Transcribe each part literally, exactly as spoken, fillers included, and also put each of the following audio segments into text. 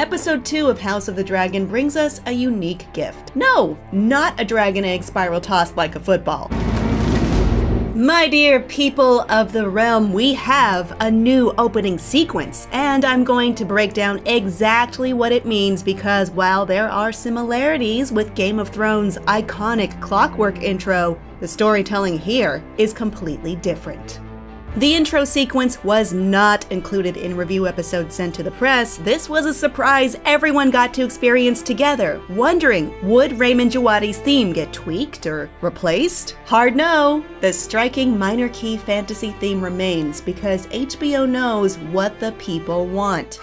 Episode two of House of the Dragon brings us a unique gift. No, not a dragon egg spiral tossed like a football. My dear people of the realm, we have a new opening sequence, and I'm going to break down exactly what it means because while there are similarities with Game of Thrones' iconic clockwork intro, the storytelling here is completely different. The intro sequence was not included in review episodes sent to the press. This was a surprise everyone got to experience together, wondering, would Raymond Jawadi's theme get tweaked or replaced? Hard no. The striking minor key fantasy theme remains because H B O knows what the people want.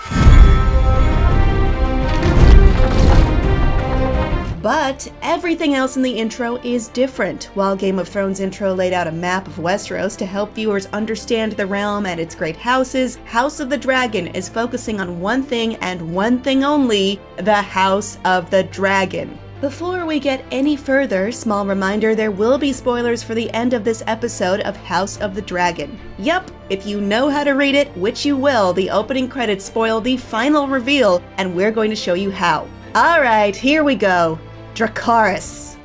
But everything else in the intro is different. While Game of Thrones intro laid out a map of Westeros to help viewers understand the realm and its great houses, House of the Dragon is focusing on one thing and one thing only, the House of the Dragon. Before we get any further, small reminder, there will be spoilers for the end of this episode of House of the Dragon. Yep, if you know how to read it, which you will, the opening credits spoil the final reveal, and we're going to show you how. Alright, here we go. Dracarys.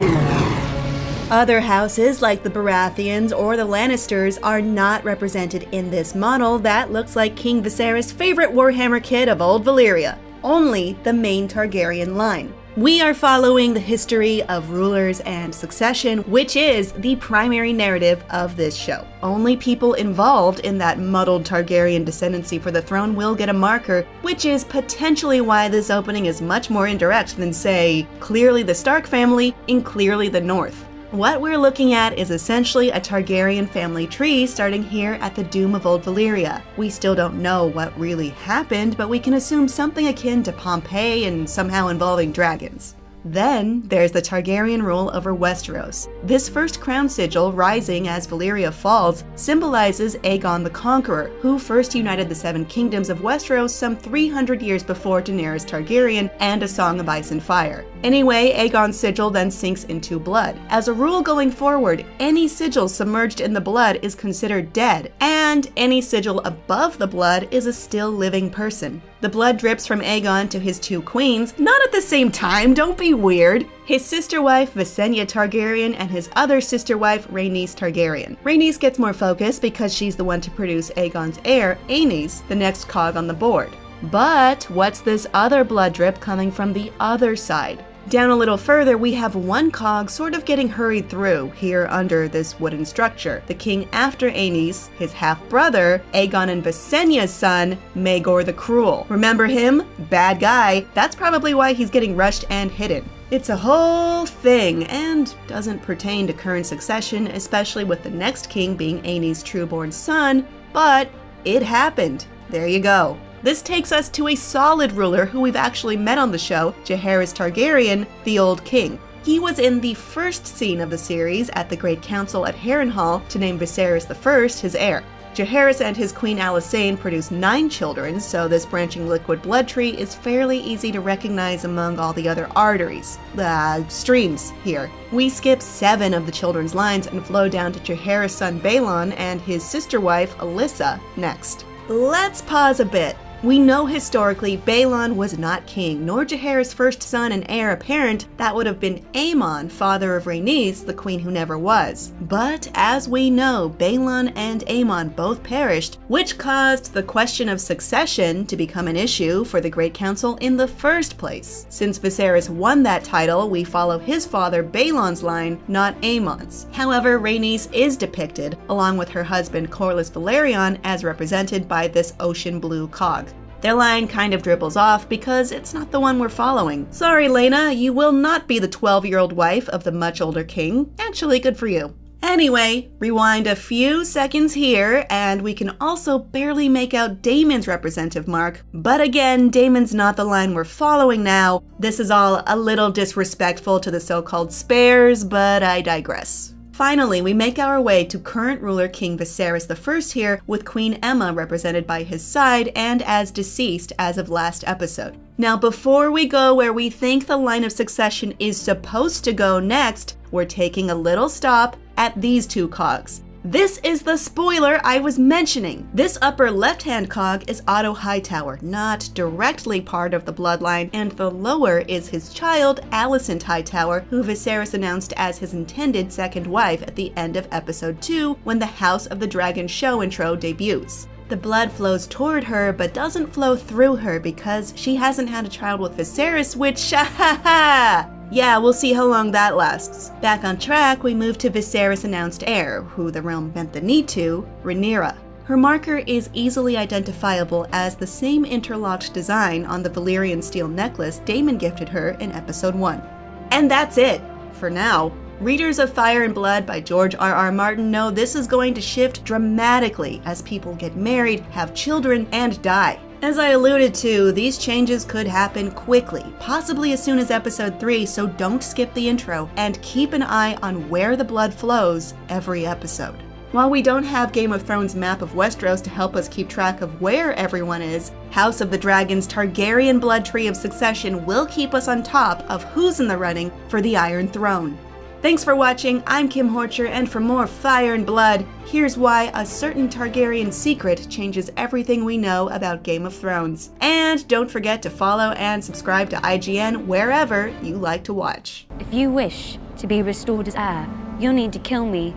Other houses like the Baratheons or the Lannisters are not represented in this model that looks like King Viserys' favorite Warhammer kid of Old Valyria, only the main Targaryen line. We are following the history of rulers and succession, which is the primary narrative of this show. Only people involved in that muddled Targaryen descendancy for the throne will get a marker, which is potentially why this opening is much more indirect than, say, clearly the Stark family in Clearly the North. What we're looking at is essentially a Targaryen family tree starting here at the doom of Old Valyria. We still don't know what really happened, but we can assume something akin to Pompeii and somehow involving dragons. Then there's the Targaryen rule over Westeros. This first crown sigil, rising as Valyria falls, symbolizes Aegon the Conqueror, who first united the Seven Kingdoms of Westeros some three hundred years before Daenerys Targaryen and A Song of Ice and Fire. Anyway, Aegon's sigil then sinks into blood. As a rule going forward, any sigil submerged in the blood is considered dead, and any sigil above the blood is a still living person. The blood drips from Aegon to his two queens, not at the same time, don't be weird. His sister-wife, Visenya Targaryen, and his other sister-wife, Rhaenys Targaryen. Rhaenys gets more focus because she's the one to produce Aegon's heir, Aenys, the next cog on the board. But what's this other blood drip coming from the other side? Down a little further, we have one cog sort of getting hurried through here under this wooden structure. The king after Aenys, his half-brother, Aegon and Visenya's son, Maegor the Cruel. Remember him? Bad guy. That's probably why he's getting rushed and hidden. It's a whole thing and doesn't pertain to current succession, especially with the next king being Aenys' trueborn son, but it happened. There you go. This takes us to a solid ruler who we've actually met on the show, Jaehaerys Targaryen, the Old King. He was in the first scene of the series at the Great Council at Harrenhal to name Viserys the First his heir. Jaehaerys and his queen Alysanne produced nine children, so this branching liquid blood tree is fairly easy to recognize among all the other arteries, uh, streams here. We skip seven of the children's lines and flow down to Jaehaerys' son Baelon and his sister-wife Alyssa next. Let's pause a bit. We know historically Baelon was not king, nor Jaehaerys' first son and heir apparent, that would have been Aemon, father of Rhaenys, the queen who never was. But as we know, Baelon and Aemon both perished, which caused the question of succession to become an issue for the Great Council in the first place. Since Viserys won that title, we follow his father Baelon's line, not Aemon's. However, Rhaenys is depicted, along with her husband Corlys Velaryon, as represented by this ocean blue cog. Their line kind of dribbles off because it's not the one we're following. Sorry, Lena, you will not be the twelve-year-old wife of the much older king. Actually, good for you. Anyway, rewind a few seconds here, and we can also barely make out Daemon's representative mark. But again, Daemon's not the line we're following now. This is all a little disrespectful to the so-called spares, but I digress. Finally, we make our way to current ruler King Viserys the First here, with Queen Emma represented by his side and as deceased as of last episode. Now, before we go where we think the line of succession is supposed to go next, we're taking a little stop at these two cogs. This is the spoiler I was mentioning. This upper left-hand cog is Otto Hightower, not directly part of the bloodline, and the lower is his child, Alicent Hightower, who Viserys announced as his intended second wife at the end of episode two when the House of the Dragon show intro debuts. The blood flows toward her, but doesn't flow through her because she hasn't had a child with Viserys, which, ha ha ha! Yeah, we'll see how long that lasts. Back on track, we move to Viserys' announced heir, who the realm bent the knee to, Rhaenyra. Her marker is easily identifiable as the same interlocked design on the Valyrian steel necklace Daemon gifted her in episode one. And that's it, for now. Readers of Fire and Blood by George R R. Martin know this is going to shift dramatically as people get married, have children, and die. As I alluded to, these changes could happen quickly, possibly as soon as episode three, so don't skip the intro, and keep an eye on where the blood flows every episode. While we don't have Game of Thrones' map of Westeros to help us keep track of where everyone is, House of the Dragon's Targaryen blood tree of succession will keep us on top of who's in the running for the Iron Throne. Thanks for watching, I'm Kim Horcher, and for more Fire and Blood, here's why a certain Targaryen secret changes everything we know about Game of Thrones. And don't forget to follow and subscribe to I G N wherever you like to watch. If you wish to be restored as heir, you'll need to kill me,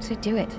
so do it.